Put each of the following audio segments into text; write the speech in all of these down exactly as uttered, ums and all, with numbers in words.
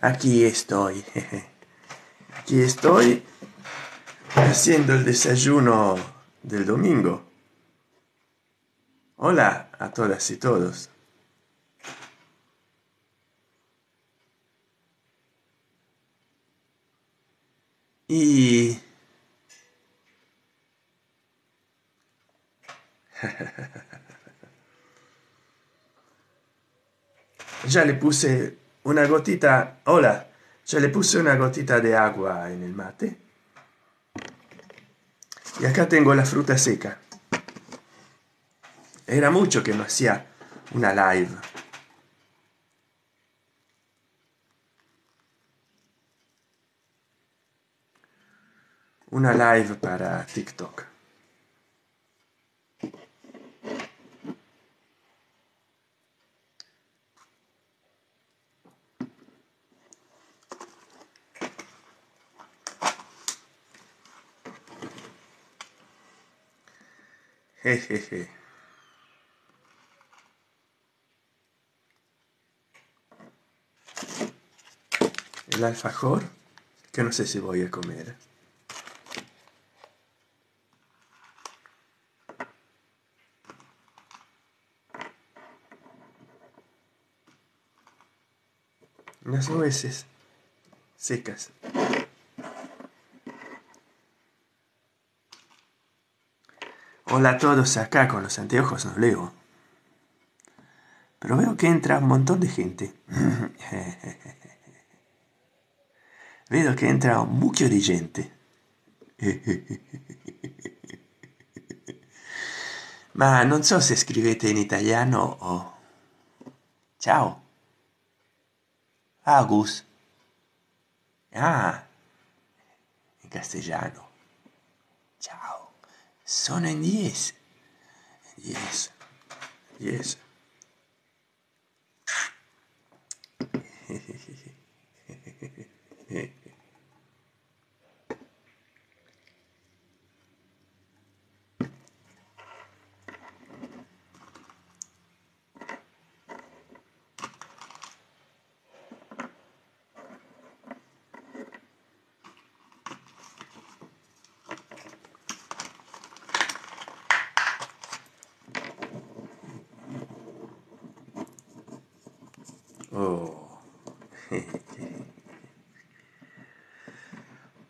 aquí estoy. Aquí estoy haciendo el desayuno del domingo. Hola a todas y todos. Y... ya le puse una gotita... Hola, ya le puse una gotita de agua en el mate. Y acá tengo la fruta seca. Era mucho que no hacía una live. Una live para TikTok. Jejeje. El alfajor, que no sé si voy a comer. Unas nueces secas. Hola a todos, acá con los anteojos no leo. Pero veo que entra un montón de gente. Veo que entra mucho de gente. Ma non so se scrivete in italiano o... Ciao. Agus. Ah, in castellano. Ciao. Son en diez. Diez. Diez.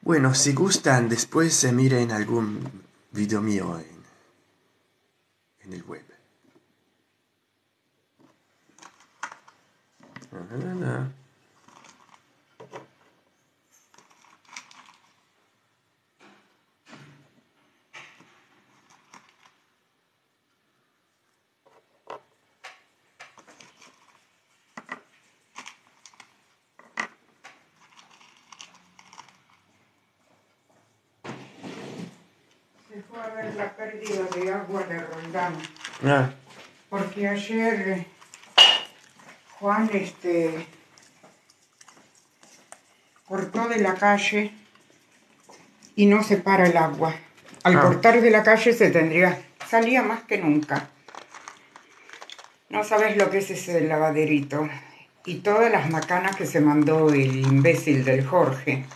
Bueno, si gustan, después se miren algún video mío en, en el web. Ah, Ah. Porque ayer Juan este cortó de la calle y no se para el agua. Al ah. cortar de la calle se tendría, salía más que nunca. No sabes lo que es ese lavaderito y todas las macanas que se mandó el imbécil del Jorge.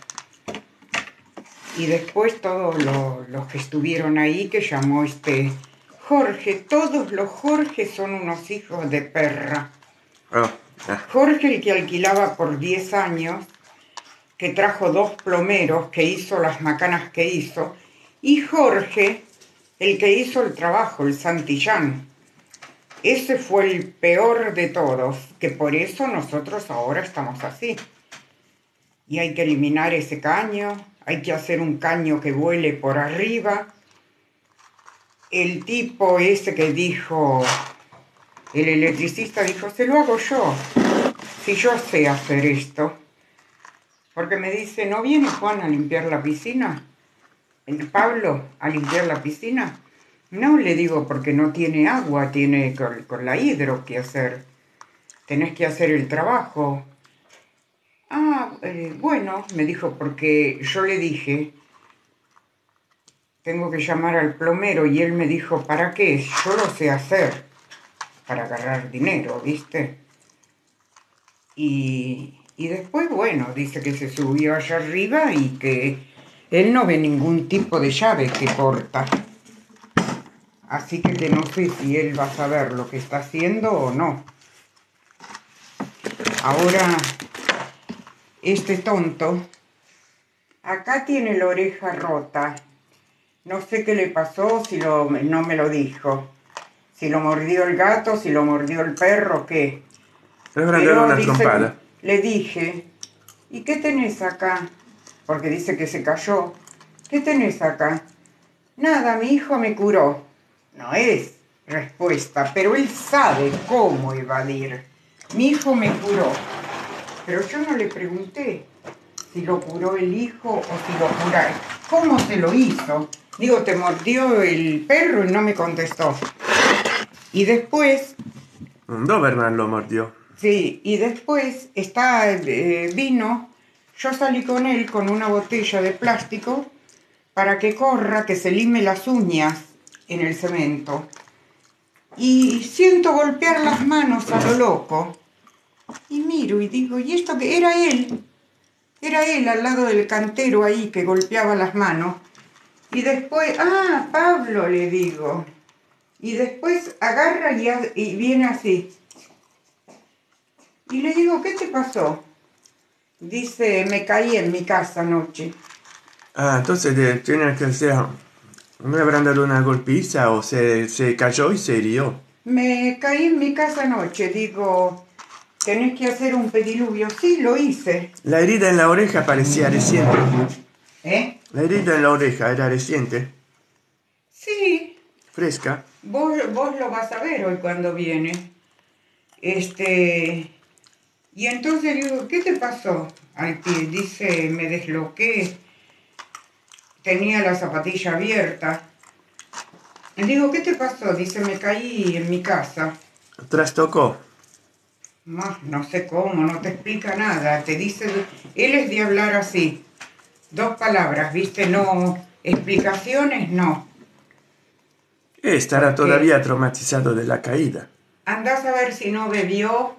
Y después todos los, los que estuvieron ahí, que llamó este... Jorge, todos los Jorge son unos hijos de perra. Oh, ah. Jorge, el que alquilaba por diez años, que trajo dos plomeros, que hizo las macanas que hizo, y Jorge, el que hizo el trabajo, el Santillán. Ese fue el peor de todos, que por eso nosotros ahora estamos así. Y hay que eliminar ese caño, hay que hacer un caño que vuele por arriba. El tipo ese que dijo, el electricista dijo, se lo hago yo, si yo sé hacer esto. Porque me dice, ¿no viene Juan a limpiar la piscina? ¿El Pablo a limpiar la piscina? No, le digo, porque no tiene agua, tiene con, con la hidro que hacer. Tenés que hacer el trabajo. Ah, eh, bueno, me dijo, porque yo le dije... Tengo que llamar al plomero y él me dijo, ¿para qué? Yo lo sé hacer, para agarrar dinero, ¿viste? Y, Y después, bueno, dice que se subió allá arriba y que él no ve ningún tipo de llave que corta. Así que, que no sé si él va a saber lo que está haciendo o no. Ahora, este tonto, acá tiene la oreja rota. No sé qué le pasó, si lo, no me lo dijo. Si lo mordió el gato, si lo mordió el perro, ¿qué? Pero unas dice, trompadas. Le dije, ¿y qué tenés acá? Porque dice que se cayó. ¿Qué tenés acá? Nada, mi hijo me curó. No es respuesta, pero él sabe cómo evadir. Mi hijo me curó. Pero yo no le pregunté si lo curó el hijo o si lo curó. ¿Cómo se lo hizo? Digo, te mordió el perro y no me contestó. Y después... Un Doberman lo mordió. Sí, y después está, eh, vino, yo salí con él con una botella de plástico para que corra, que se lime las uñas en el cemento. Y siento golpear las manos a lo loco. Y miro y digo, ¿y esto qué? Era él. Era él al lado del cantero ahí que golpeaba las manos. Y después, ah, Pablo, le digo. Y después agarra y, y viene así. Y le digo, ¿qué te pasó? Dice, me caí en mi casa anoche. Ah, entonces tiene que ser... ¿No le habrán dado una golpiza o se, se cayó y se hirió? Me caí en mi casa anoche. Digo, tenés que hacer un pediluvio. Sí, lo hice. La herida en la oreja parecía reciente. ¿Eh? La herida en la oreja era reciente. Sí. Fresca. Vos, vos lo vas a ver hoy cuando viene. Este... Y entonces digo, ¿qué te pasó? Al pie, dice, me desloqué, tenía la zapatilla abierta. Digo, ¿qué te pasó? Dice, me caí en mi casa. ¿Trastocó? No, no sé cómo, no te explica nada. Te dice, él es de hablar así. Dos palabras, ¿viste? No, explicaciones, no. Estará porque todavía traumatizado de la caída. Andás a ver si no bebió...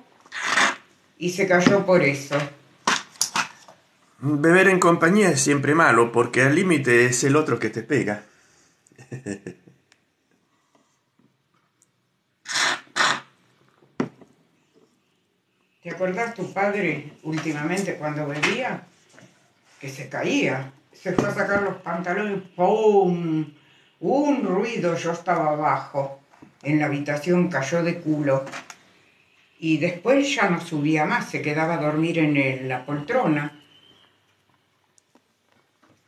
Y se cayó por eso. Beber en compañía es siempre malo, porque al límite es el otro que te pega. ¿Te acordás tu padre últimamente cuando bebía? Que se caía. Se fue a sacar los pantalones. ¡Pum! Un ruido. Yo estaba abajo. En la habitación cayó de culo. Y después ya no subía más, se quedaba a dormir en el, la poltrona.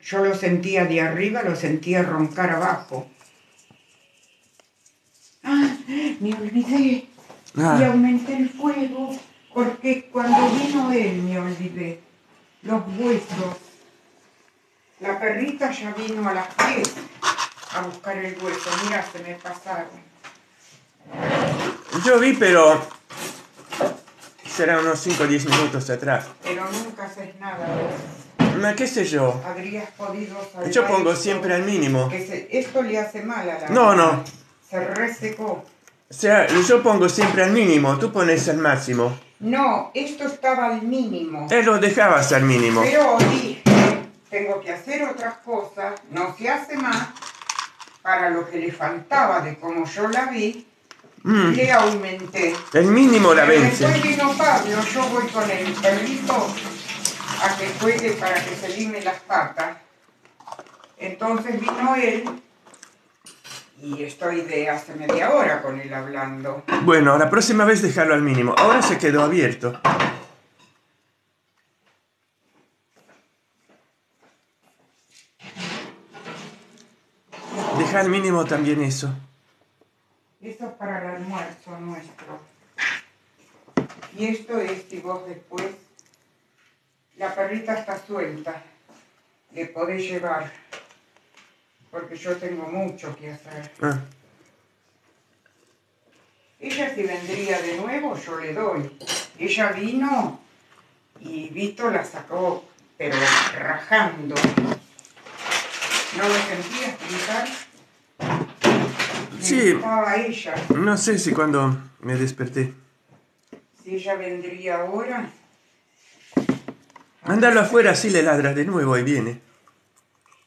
Yo lo sentía de arriba, lo sentía roncar abajo. ¡Ah! Me olvidé. Ah. Y aumenté el fuego, porque cuando vino él me olvidé. Los huesos. La perrita ya vino a las diez a buscar el hueso. Mirá, se me pasaron. Yo vi, pero... Será unos cinco o diez minutos atrás. Pero nunca haces nada. Ma, ¿qué sé yo? Habrías podido salvar. Yo pongo esto, siempre al mínimo. Que se, esto le hace mal a la... No, vida. No. Se resecó. O sea, yo pongo siempre al mínimo, tú pones al máximo. No, esto estaba al mínimo. Él lo dejabas al mínimo. Pero dije, tengo que hacer otras cosas, no se hace más, para lo que le faltaba de como yo la vi. Mm. Le aumenté. El mínimo la vence. Después vino Pablo, yo voy con el perrito a que juegue para que se lime las patas. Entonces vino él y estoy de hace media hora con él hablando. Bueno, la próxima vez déjalo al mínimo. Ahora se quedó abierto. Deja al mínimo también eso. Esto es para el almuerzo nuestro. Y esto es, si vos después... La perrita está suelta. Le podés llevar. Porque yo tengo mucho que hacer. Ah. Ella si vendría de nuevo, yo le doy. Ella vino y Vito la sacó, pero rajando. ¿No lo sentí explicar? Sí, no sé si cuando me desperté. Si ella vendría ahora, Mándalo afuera, así le ladras de nuevo, ahí viene.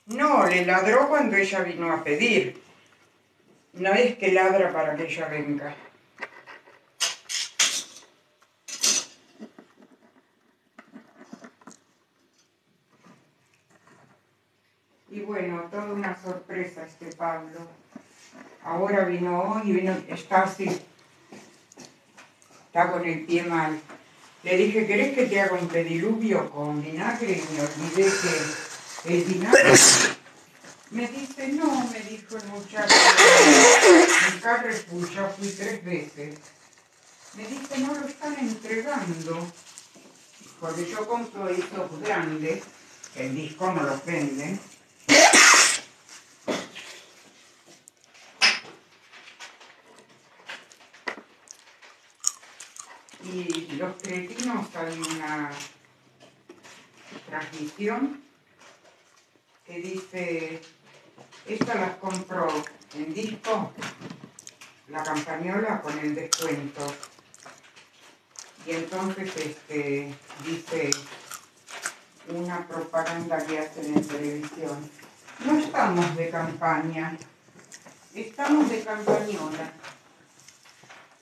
No, le ladró cuando ella vino a pedir. No es que ladra para que ella venga. Y bueno, toda una sorpresa este Pablo. Ahora vino hoy, vino, está así. Está con el pie mal. Le dije, ¿querés que te haga un pediluvio con vinagre? Y me olvidé que el vinagre... Me dice, no, me dijo el muchacho. En Carrefour ya fui tres veces. Me dice, no lo están entregando. Porque yo compro discos grandes, que el disco no los venden. Y los cretinos, hay una transmisión que dice, estas las compro en Disco, la Campañola, con el descuento. Y entonces este, dice una propaganda que hacen en televisión. No estamos de campaña, estamos de Campañola.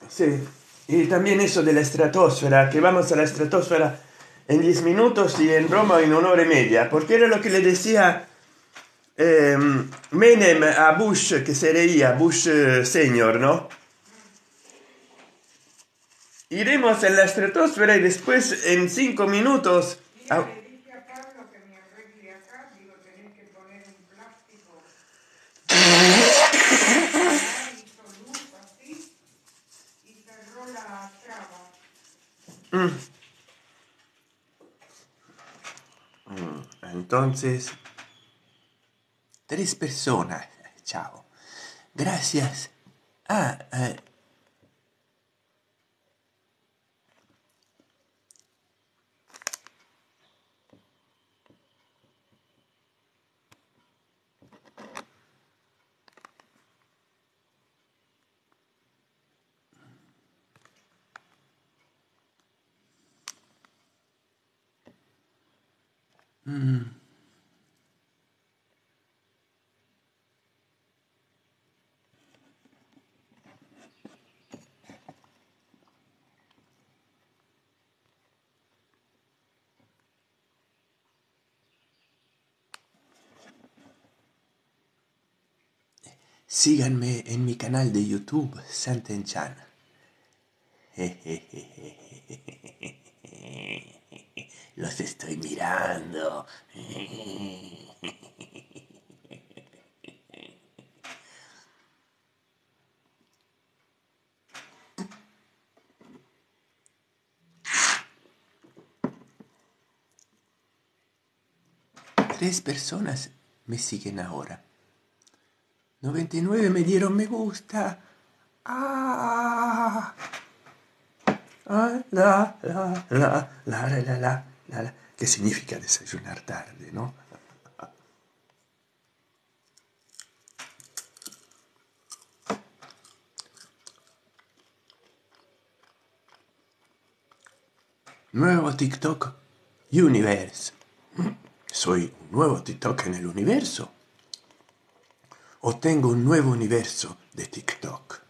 Sí. Y también eso de la estratosfera, que vamos a la estratosfera en diez minutos y en Roma en una hora y media. Porque era lo que le decía eh, Menem a Bush, que se reía, Bush eh, senior, ¿no? Iremos a la estratosfera y después en cinco minutos... Mira, a... le dije a Pablo que me arregle acá, digo, tenés que poner un plástico... Entonces, tres personas, chao, gracias. Ah, eh. Mm. Síganme en mi canal de YouTube, Santen-chan. Los estoy mirando. Tres personas me siguen ahora. noventa y nueve me dieron me gusta. Ah, ah, la, la, la, la, la, la, la. ¿Qué significa desayunar tarde, no? Nuevo TikTok Universe. Soy un nuevo TikTok en el universo. O tengo un nuevo universo de TikTok.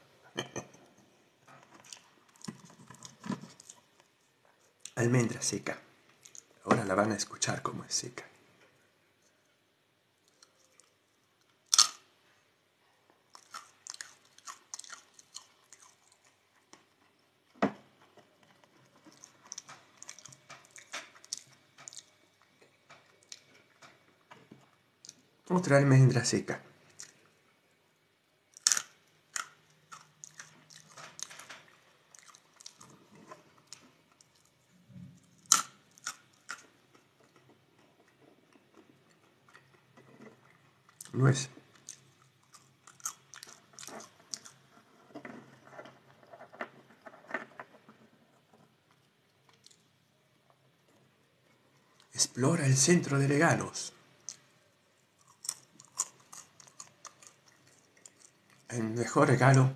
Almendra seca. Ahora la van a escuchar como es seca. Otra almendra seca. Nuez. Explora el centro de regalos. El mejor regalo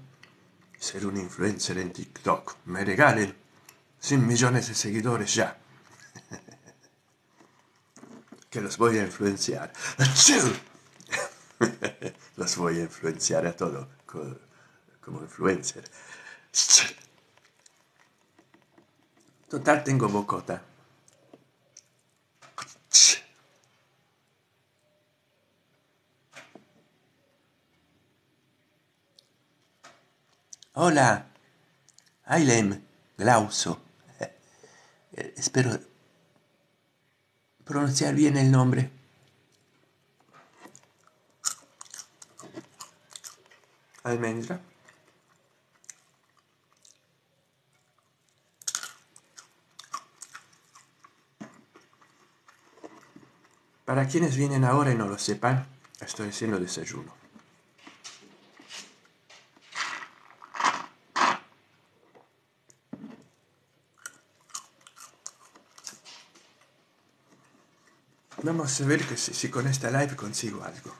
es ser un influencer en TikTok. Me regalen cien millones de seguidores ya. que los voy a influenciar. Los voy a influenciar a todo, como influencer. Total, tengo bocota. Hola, Ailem Glauso. Eh, eh, espero pronunciar bien el nombre. Almendra. Para quienes vienen ahora y no lo sepan, estoy haciendo desayuno. Vamos a ver que si, si con esta live consigo algo.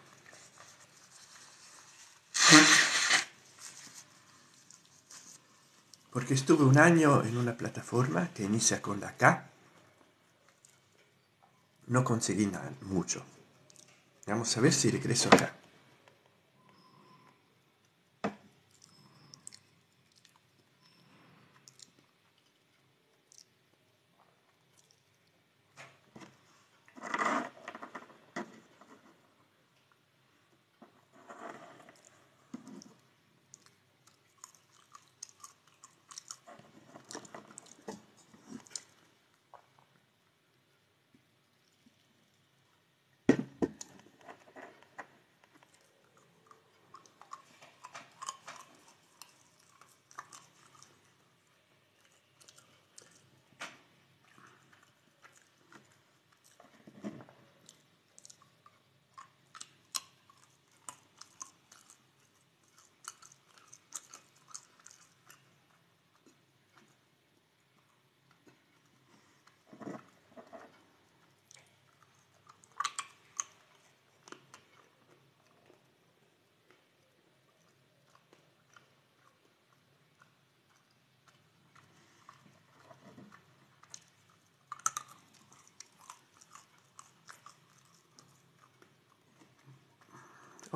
Porque estuve un año en una plataforma que inicia con la K. No conseguí nada, mucho. Vamos a ver si regreso acá.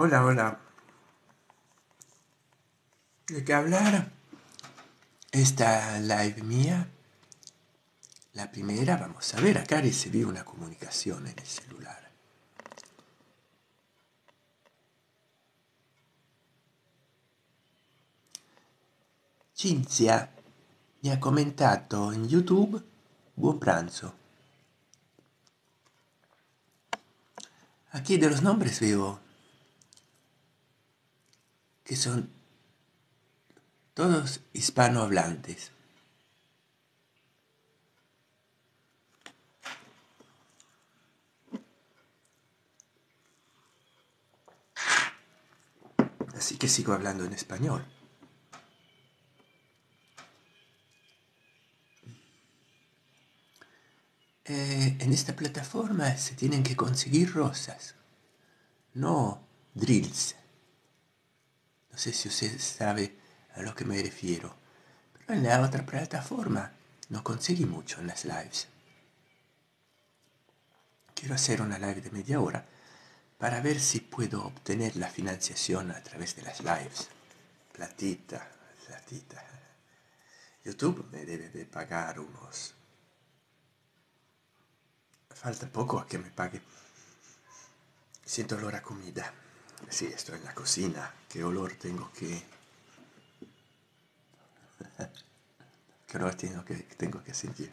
Hola, hola. ¿De qué hablar? Esta live mía, la primera, vamos a ver, acá recibí una comunicación en el celular. Cinzia mi ha comentato en YouTube, buon pranzo. Aquí de los nombres veo que son todos hispanohablantes. Así que sigo hablando en español. Eh, en esta plataforma se tienen que conseguir rosas, no drills. No sé si usted sabe a lo que me refiero, pero en la otra plataforma no conseguí mucho en las lives. Quiero hacer una live de media hora para ver si puedo obtener la financiación a través de las lives. Platita, platita. YouTube me debe de pagar unos... Falta poco a que me pague. Siento olor a comida. Sí, estoy en la cocina. ¿Qué olor tengo que...? ¿Qué olor tengo que, tengo que sentir?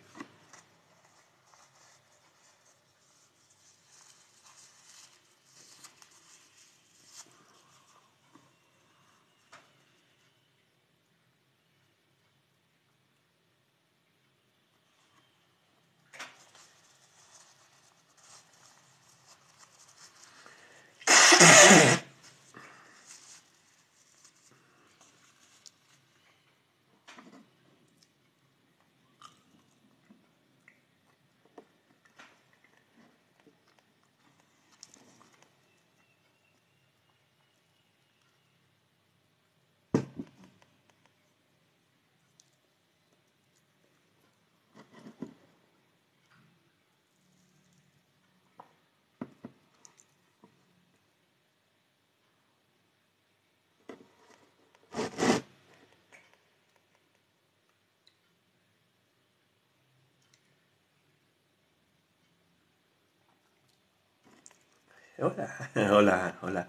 hola, hola, hola,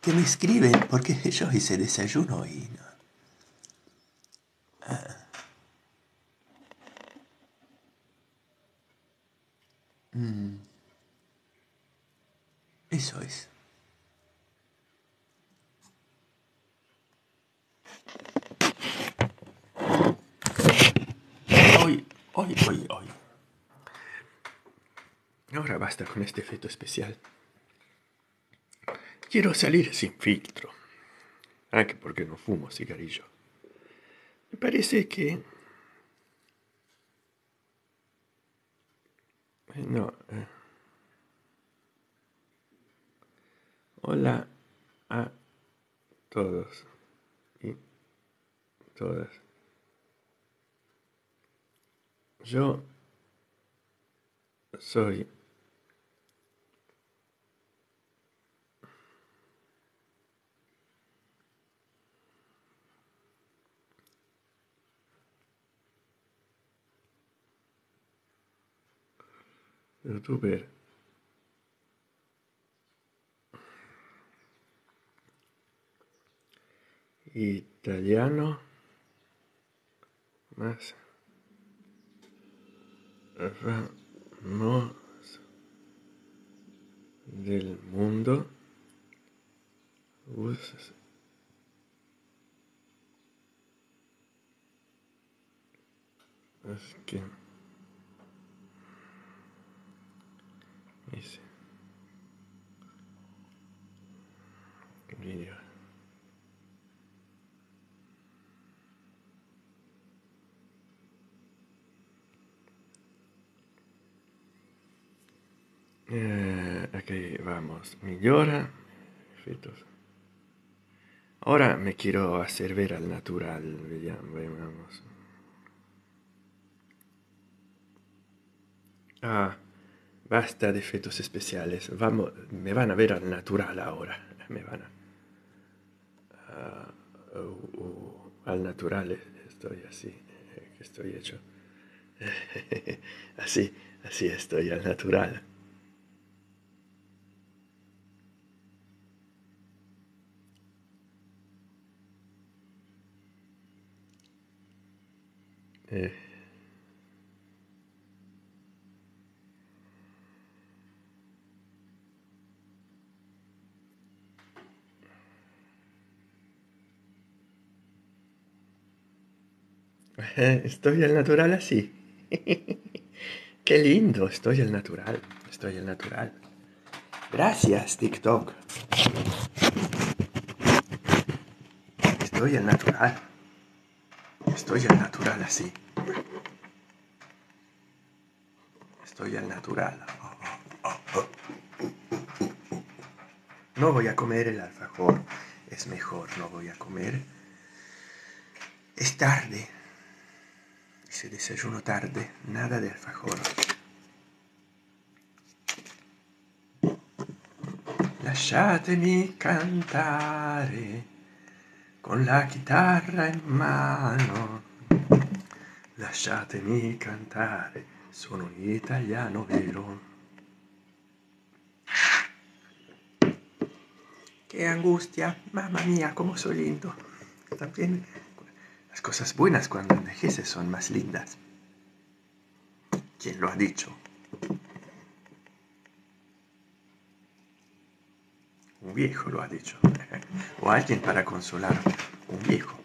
que me escriben porque yo hice desayuno y no. Ah. Mm. Eso es. Hoy, hoy, hoy, hoy. Ahora basta con este efecto especial. Quiero salir sin filtro. Ah, que porque no fumo cigarrillo. Me parece que... No. Eh. Hola a todos y todas. Yo soy... youtuber italiano más famoso del mundo. Usa es que mis vídeos eh, aquí vamos, mejora efectos. Ahora me quiero hacer ver al natural, veamos. Ah, basta de efectos especiales. Vamos, me van a ver al natural ahora. Me van a... Uh, uh, uh, al natural estoy así, estoy hecho. así, así estoy al natural. Eh. Estoy al natural así. Qué lindo, estoy al natural. Estoy al natural. Gracias, TikTok. Estoy al natural. Estoy al natural así. Estoy al natural. Oh, oh, oh. No voy a comer el alfajor. Es mejor, no voy a comer. Es tarde. Hice desayuno tarde, nada de alfajor. Lasciatemi cantare con la chitarra in mano. Lasciatemi cantare, sono un italiano vero. Qué angustia, mamma mía, cómo soy lindo. También... Las cosas buenas cuando envejeces son más lindas. ¿Quién lo ha dicho? Un viejo lo ha dicho. O alguien para consolar. Un viejo.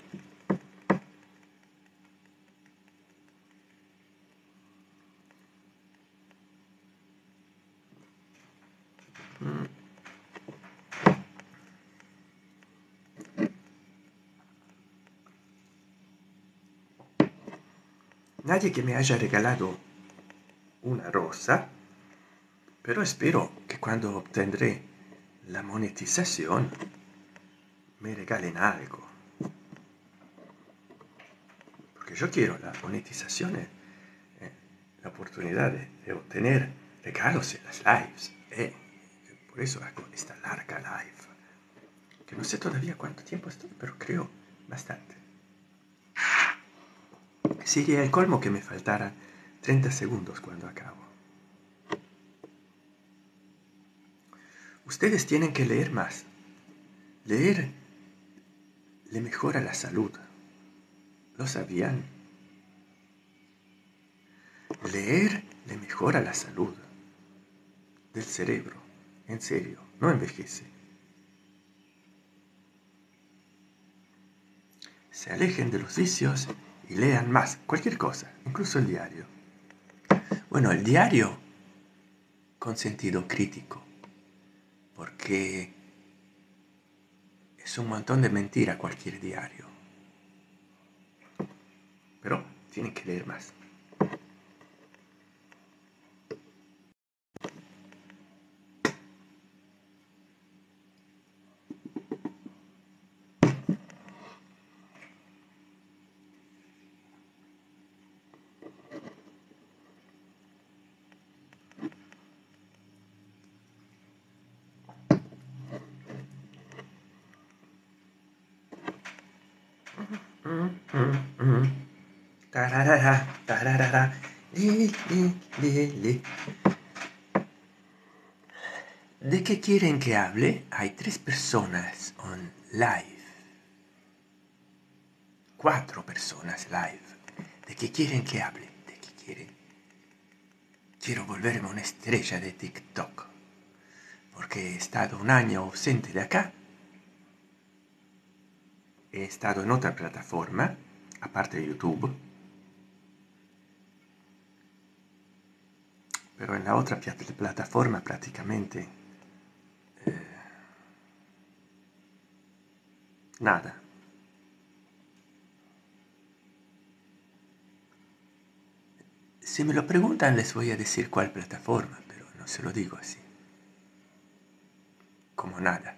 Nadie que me haya regalado una rosa, pero espero que cuando obtendré la monetización me regalen algo. Porque yo quiero la monetización, eh, la oportunidad de, de obtener regalos en las lives. Eh. Por eso hago esta larga live. Que no sé todavía cuánto tiempo estoy, pero creo bastante. Sería el colmo que me faltaran treinta segundos cuando acabo. Ustedes tienen que leer más. Leer le mejora la salud. ¿Lo sabían? Leer le mejora la salud del cerebro. En serio, no envejece. Se alejen de los vicios y lean más, cualquier cosa, incluso el diario. Bueno, el diario con sentido crítico, porque es un montón de mentira cualquier diario. Pero tienen que leer más. Tararara, tararara, li, li, li, li. ¿De qué quieren que hable? Hay tres personas on live. Cuatro personas live. ¿De qué quieren que hable? ¿De qué quieren? Quiero volverme una estrella de TikTok. Porque he estado un año ausente de acá. He estado en otra plataforma, aparte de YouTube. Pero en la otra plataforma prácticamente eh, nada. Si me lo preguntan les voy a decir cuál plataforma, pero no se lo digo así. Como nada.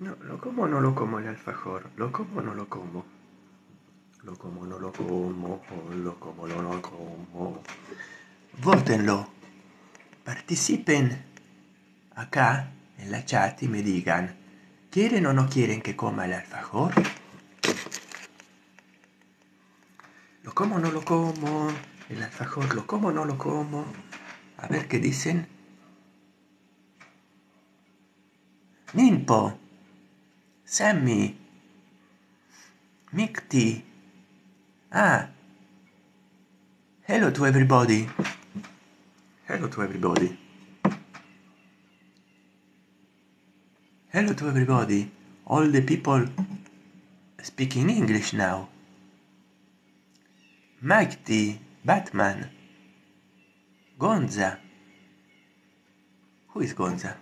No, ¿lo como o no lo como el alfajor? ¿Lo como o no lo como? Lo como, no lo como, lo como, no lo como. Vótenlo. Participen acá en la chat y me digan, ¿quieren o no quieren que coma el alfajor? ¿Lo como o no lo como? El alfajor, ¿lo como o no lo como? A ver qué dicen. Nimpo, Sammy, Mikti. Ah, hello to everybody. Hello to everybody. Hello to everybody. All the people speaking English now. Mikti, Batman, Gonza. Who is Gonza?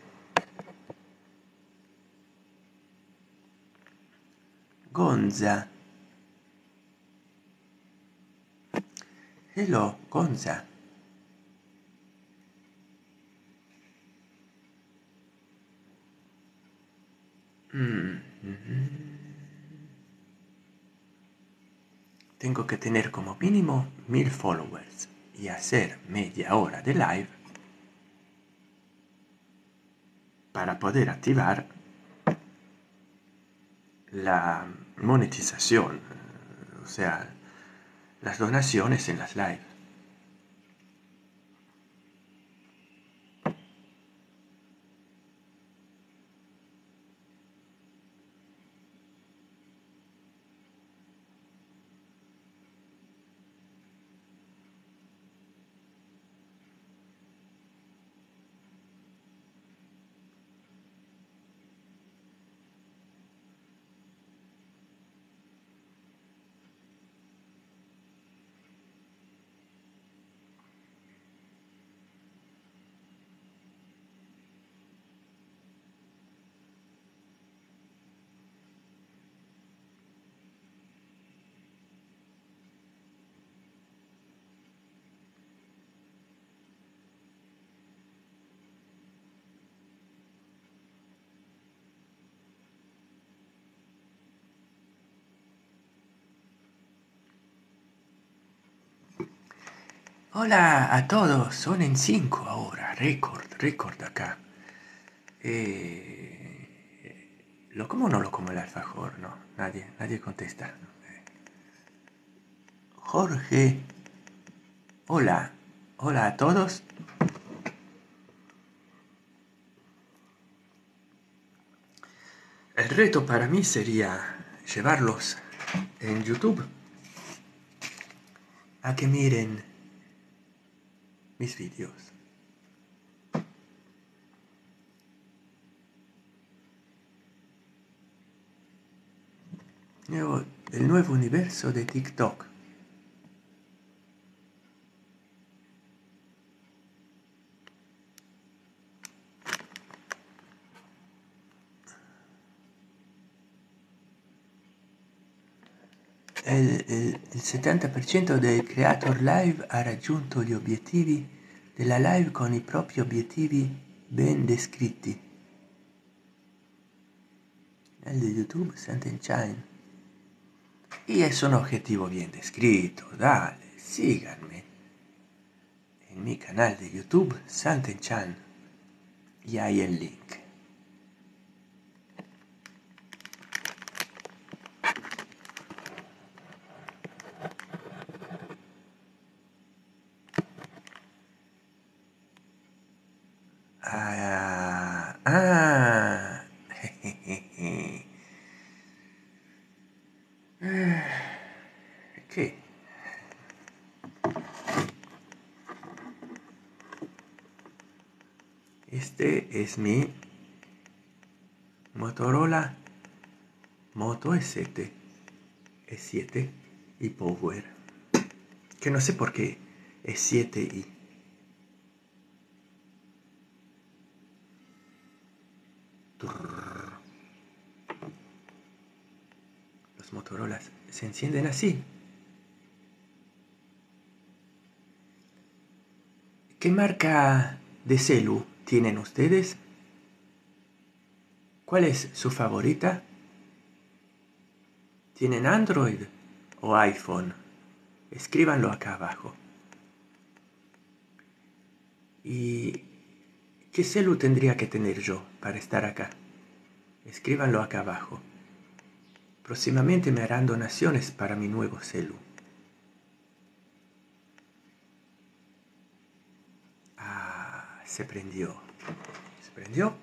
Gonza. Hello, Gonza. Mm-hmm. Tengo que tener como mínimo mil followers y hacer media hora de live para poder activar la monetización, o sea, las donaciones en las live. Hola a todos, son en cinco ahora, récord, récord acá. Eh, ¿Lo como o no lo como el alfajor? No, nadie, nadie contesta. Jorge, hola, hola a todos. El reto para mí sería llevarlos en YouTube a que miren mis vídeos. El nuevo universo de TikTok. El, el, il settanta per cento dei creator live ha raggiunto gli obiettivi della live con i propri obiettivi ben descritti. El de YouTube Santenshine. Y es un objetivo bien descrito, dale, síganme en mi canal de YouTube Santenshine. Y hay el link. Es mi Motorola Moto E siete, E siete y Power, que no sé por qué E siete i. Los Motorolas se encienden así. ¿Qué marca de celu tienen ustedes? ¿Cuál es su favorita? ¿Tienen Android o iPhone? Escríbanlo acá abajo. ¿Y qué celu tendría que tener yo para estar acá? Escríbanlo acá abajo. Próximamente me harán donaciones para mi nuevo celu. Ah, se prendió. ¿Se prendió?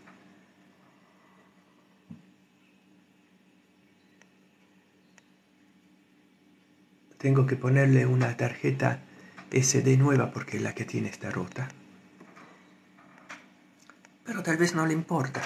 Tengo que ponerle una tarjeta ese de nueva porque la que tiene está rota. Pero tal vez no le importa.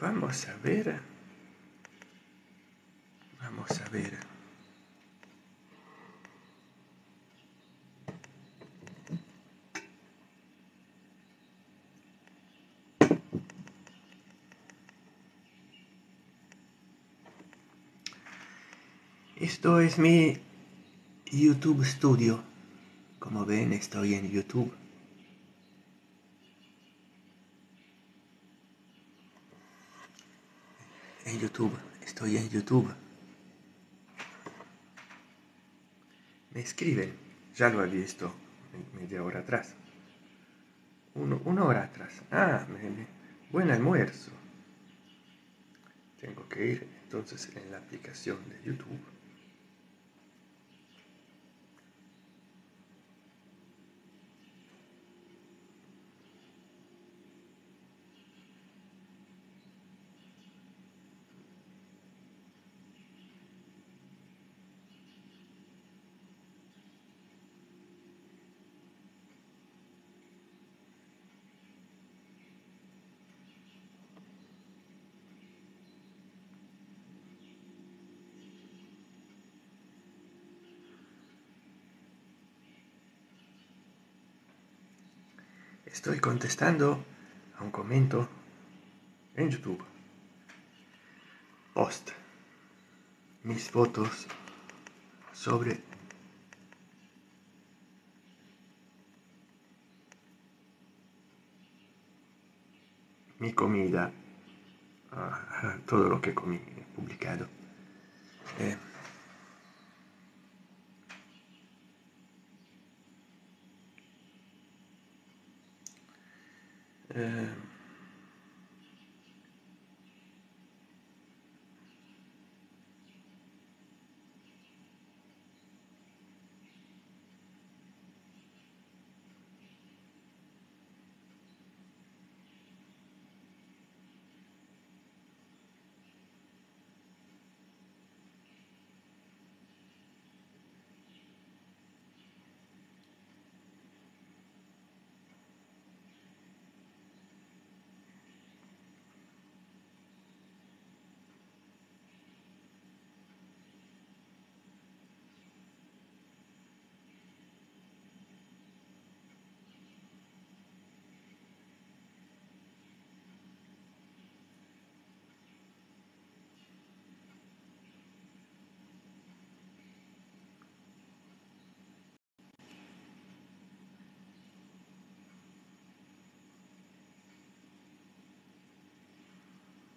Vamos a ver, vamos a ver. Esto es mi YouTube Studio. Como ven, estoy en YouTube. En YouTube, estoy en YouTube. Me escriben, ya lo había visto media hora atrás. Uno, una hora atrás. Ah, me, me, buen almuerzo. Tengo que ir entonces en la aplicación de YouTube. Estoy contestando a un comentario en YouTube. Post. Mis fotos sobre mi comida. Ah, todo lo que comí publicado. Eh, Eh,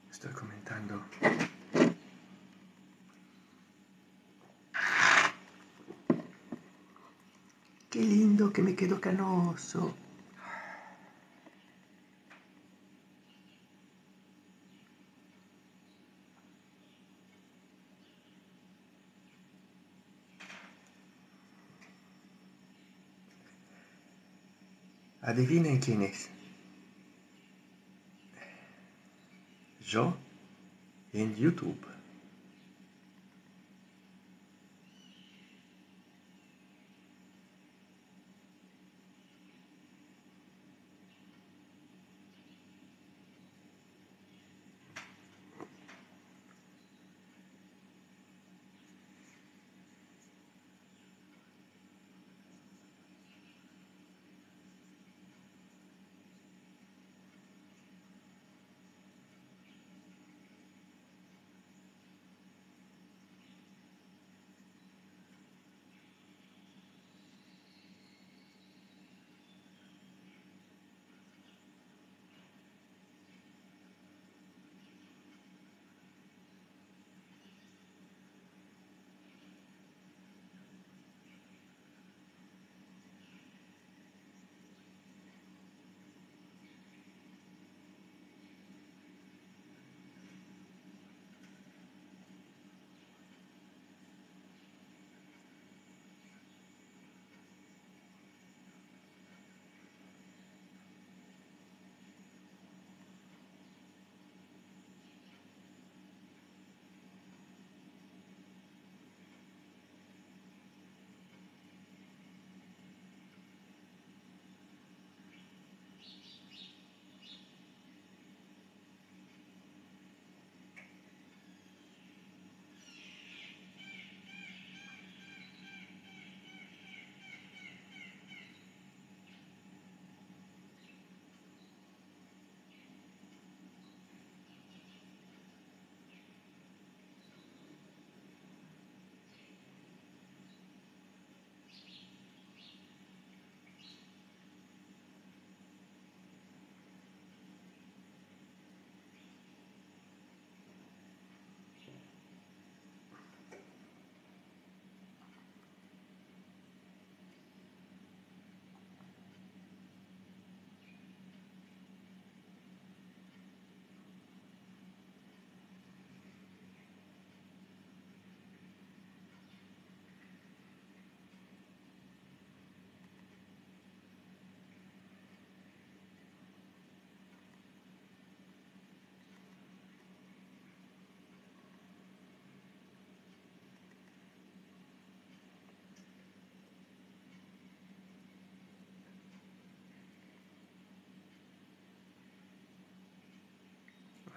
Estoy comentando. Qué lindo que me quedo canoso. Adivinen quién es. Yo en YouTube.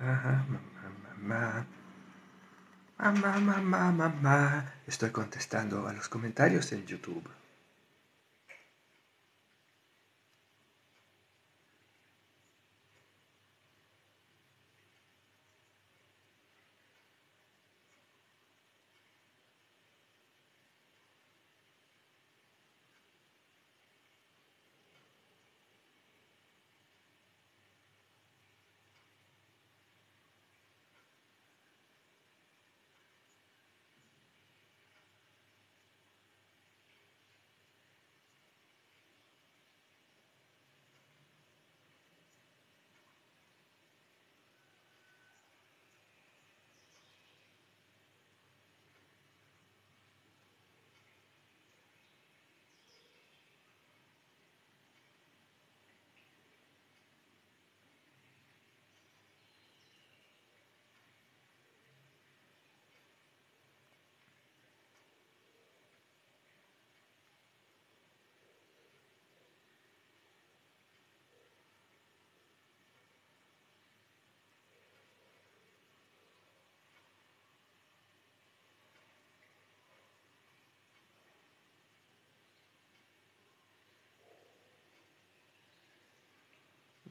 Mamá, mamá, mamá, mamá, mamá, estoy contestando a los comentarios en YouTube.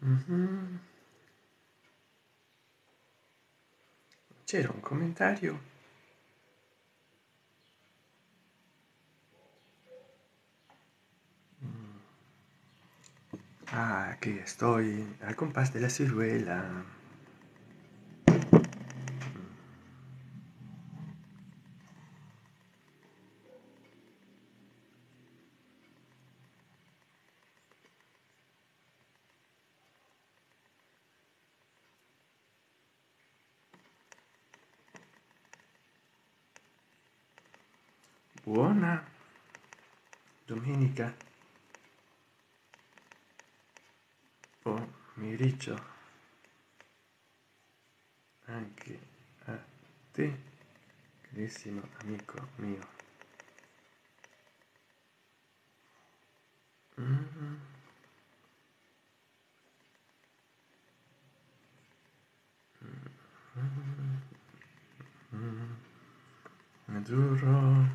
Mm-hmm. C'era un commentario. Mm. Ah, que estoy al compás de la ciruela. Buona domenica. por mi dicha, anche a te, carissimo amico mio. Mm-hmm. Mm-hmm. Azzurro,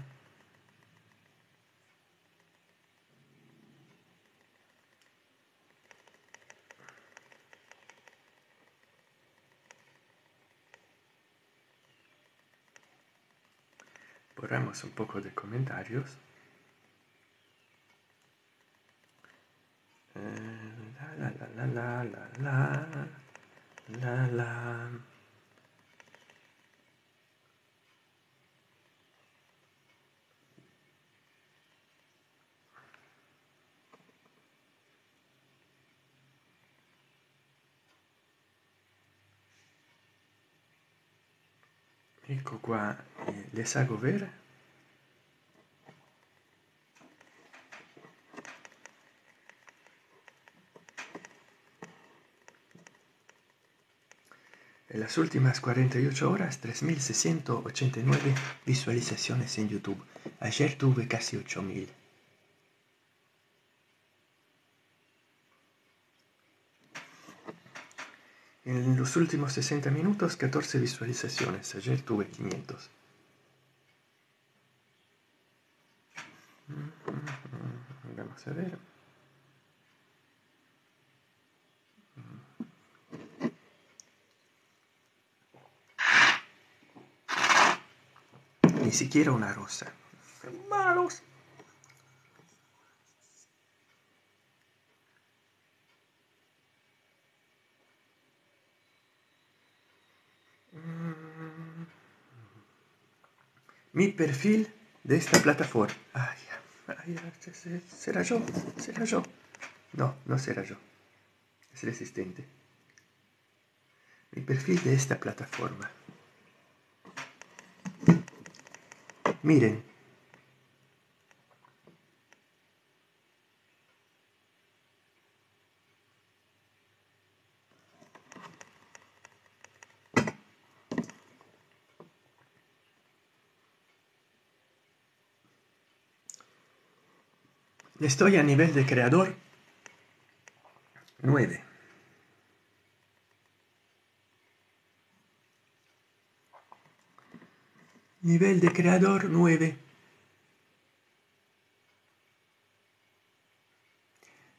borramos un poco de comentarios. La la la la la la la la. Ecco qua, eh, les hago ver. En las últimas cuarenta y ocho horas, tres mil seiscientas ochenta y nueve visualizaciones en YouTube. Ayer tuve casi ocho mil. En los últimos sesenta minutos, catorce visualizaciones. Ayer tuve quinientos. Vamos a ver. Ni siquiera una rosa. ¡Malos! Mi perfil de esta plataforma. Ay, ay, ay, ¿será yo? ¿Será yo? No, no será yo. Es resistente. Mi perfil de esta plataforma. Miren. Estoy a nivel de creador nueve. Nivel de creador nueve.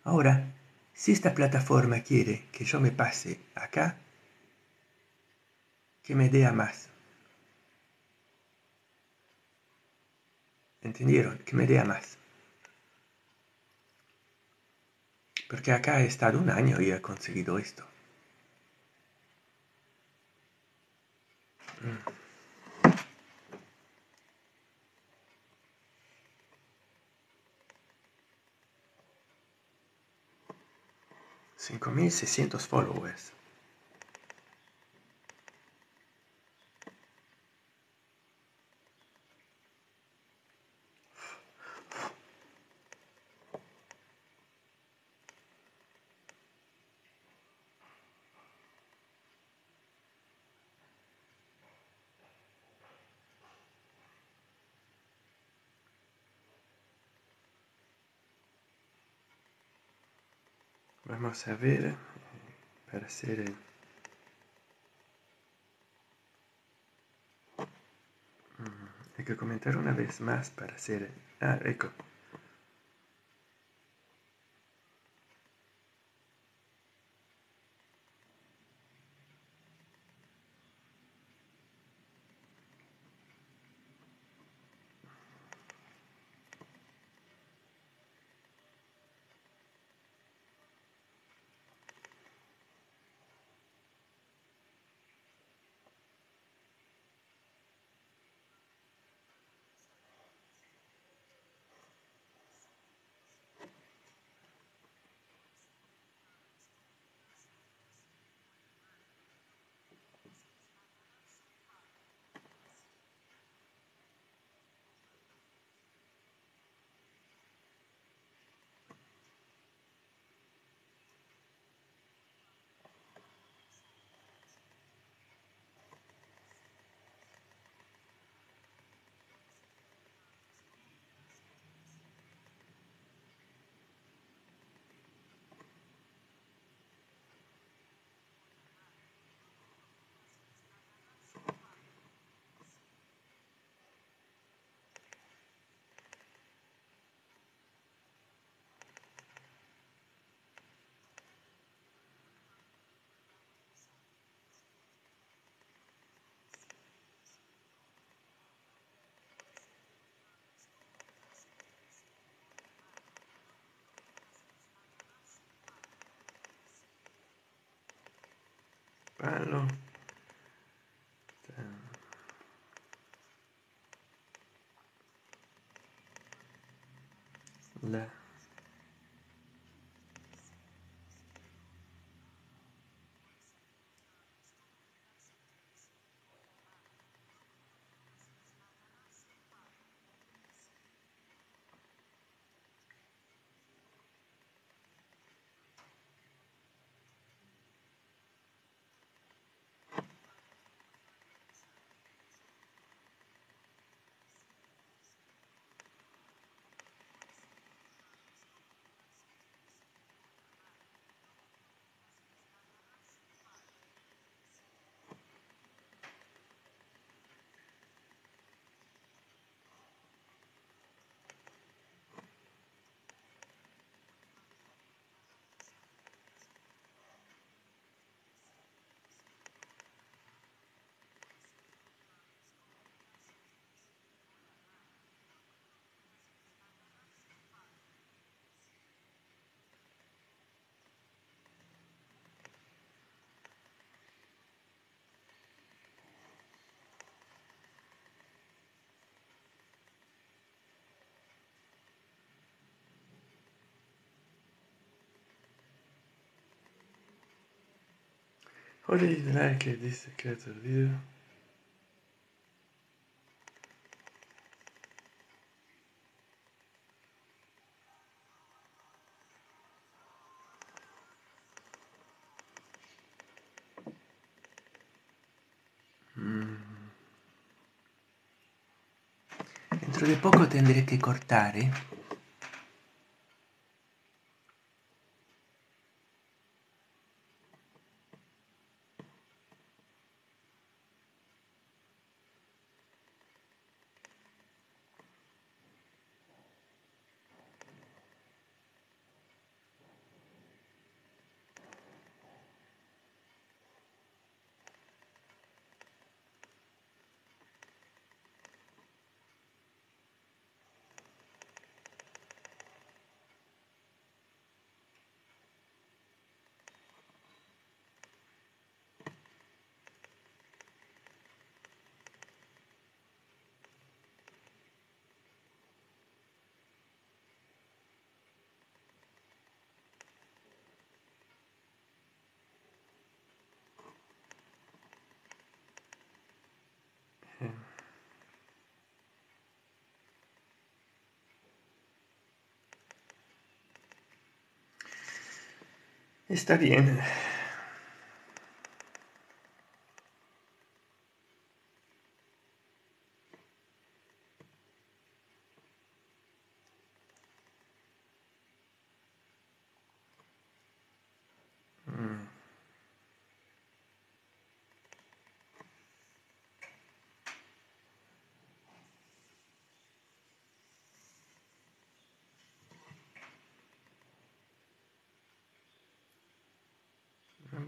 Ahora, si esta plataforma quiere que yo me pase acá, que me dé a más. ¿Entendieron? Que me dé a más. Porque acá he estado un año y he conseguido esto. cinco mil seiscientos followers. Vamos a ver, eh, para hacer el... Mm, hay que comentar una vez más para hacer el... Ah, ecco. palo. La. Original que dice creator video. Mm. Dentro di poco tendré che cortare. Está bien.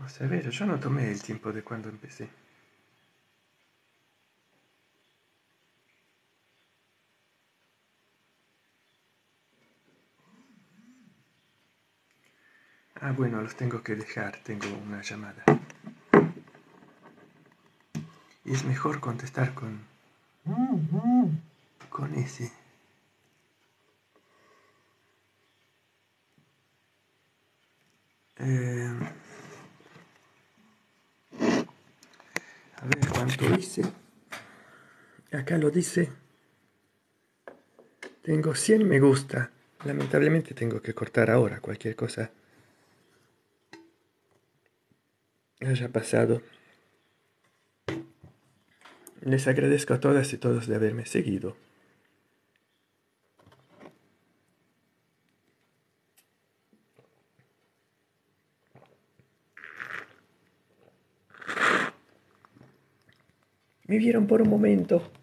Se è vero, io non tomei il tempo di quando empecé. Ah, bueno, los tengo que dejar, tengo una llamada. Y es mejor contestar con... con ese. Eh... A ver cuánto hice. Acá lo dice. Tengo cien me gusta. Lamentablemente tengo que cortar ahora cualquier cosa haya pasado. Les agradezco a todas y todos de haberme seguido. Me vieron por un momento.